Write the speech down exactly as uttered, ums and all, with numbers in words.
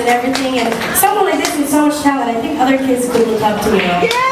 and everything. And someone like this with so much talent, I think other kids could look up to you. Yeah.